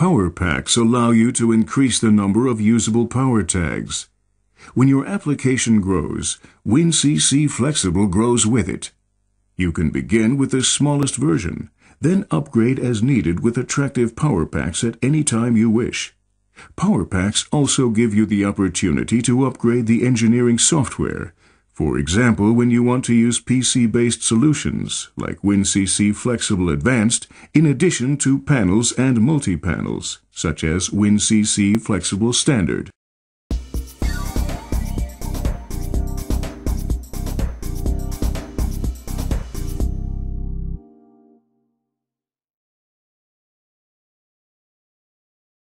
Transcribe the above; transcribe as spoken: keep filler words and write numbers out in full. Power Packs allow you to increase the number of usable power tags. When your application grows, WinCC Flexible grows with it. You can begin with the smallest version, then upgrade as needed with attractive Power Packs at any time you wish. Power Packs also give you the opportunity to upgrade the engineering software. For example, when you want to use P C-based solutions like WinCC Flexible Advanced, in addition to panels and multi-panels, such as WinCC Flexible Standard.